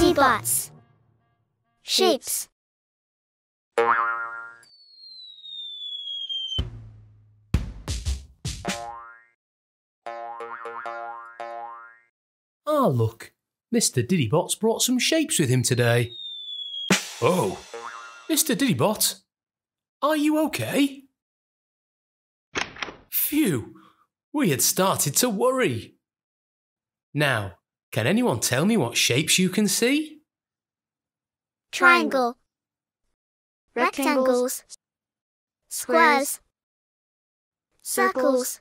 Diddy Bots. Shapes. Ah, look. Mr. Diddy Bots brought some shapes with him today. Oh. Mr. Diddy Bots, are you okay? Phew. We had started to worry. Now, can anyone tell me what shapes you can see? Triangle, rectangles, squares, circles.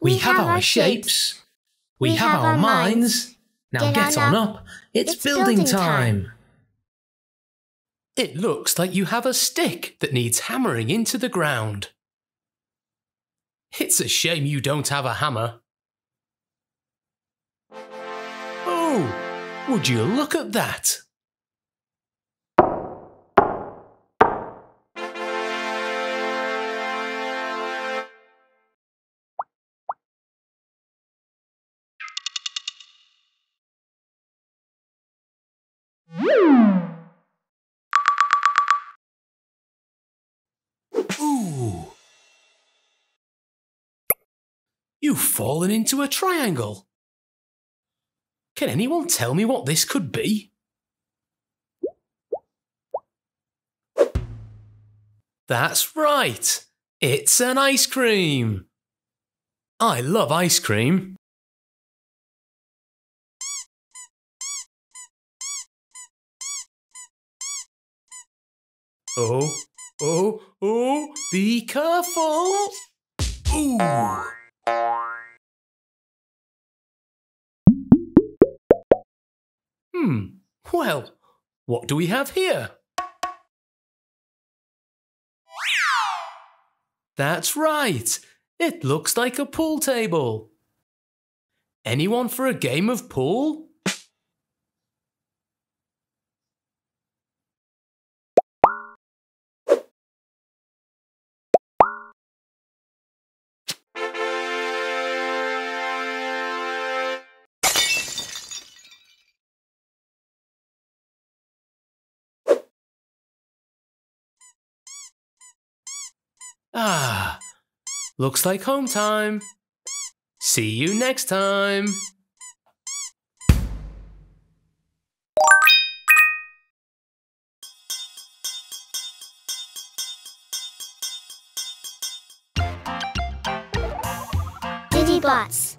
We have our shapes. We have our minds. Now get on up. It's building time. It looks like you have a stick that needs hammering into the ground. It's a shame you don't have a hammer. Oh, would you look at that? You've fallen into a triangle. Can anyone tell me what this could be? That's right. It's an ice cream. I love ice cream. Oh, oh, oh, be careful. Ooh. Well, what do we have here? That's right. It looks like a pool table. Anyone for a game of pool? Ah, looks like home time. See you next time. Diddy Bots.